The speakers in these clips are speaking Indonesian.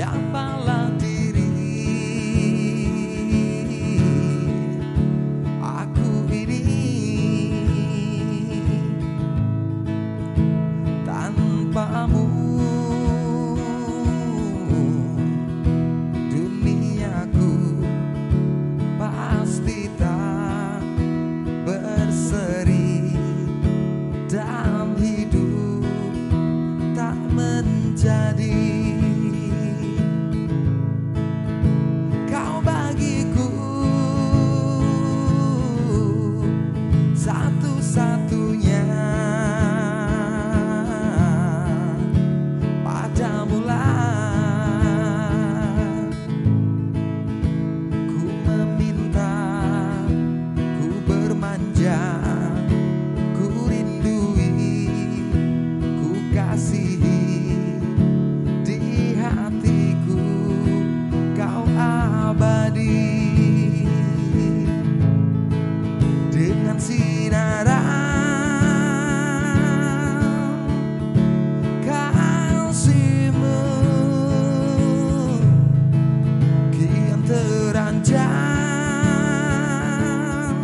siapalah diri aku ini tanpamu. Jadi kau bagiku satu-satunya, padamulah ku meminta, ku bermanja, ku rindui, ku kasihi. Sinaran kasihmu kian terancam,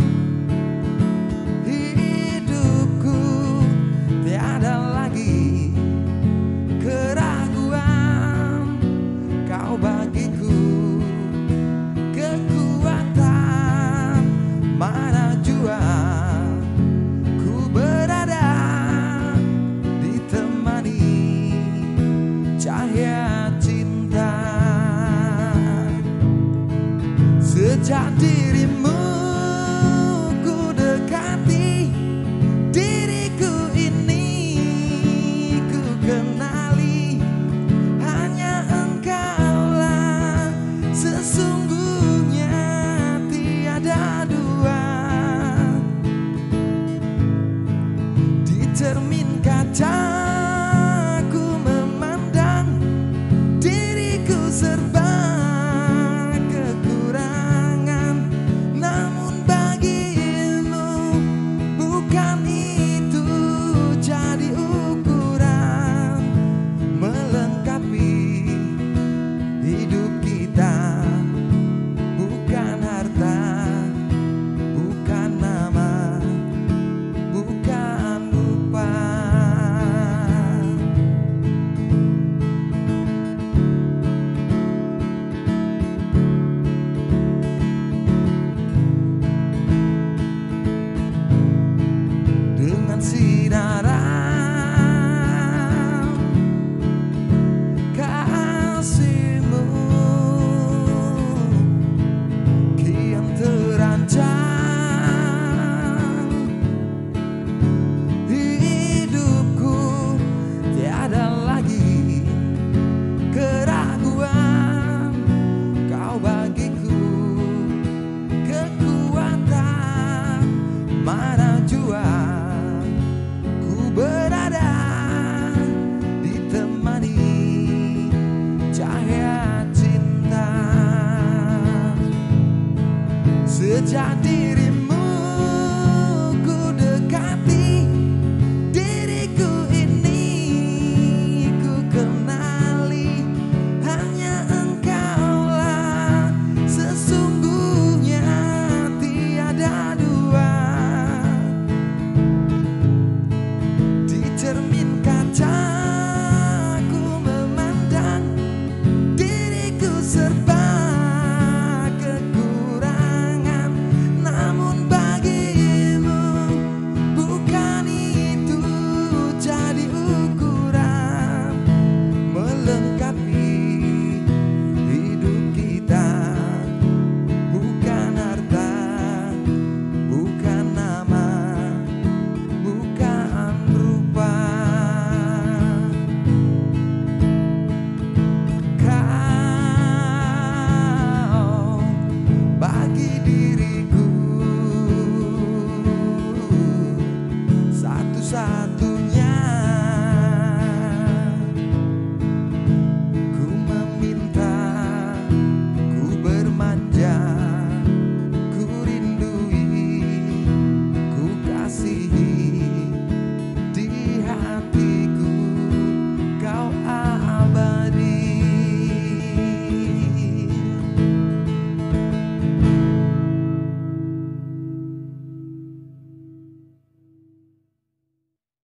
hidupku tiada lagi keraguan. Kau bagiku kekuatan mana jua. Sejak dirimu ku dekati, diriku ini ku kenali, hanya engkaulah sesungguhnya, tiada dua. Di cermin kaca ku memandang diriku serba sinaran kasihmu kian terancam, hidupku tiada lagi keraguan. Kau bagiku kekuatan mana jua. Sejak dirimu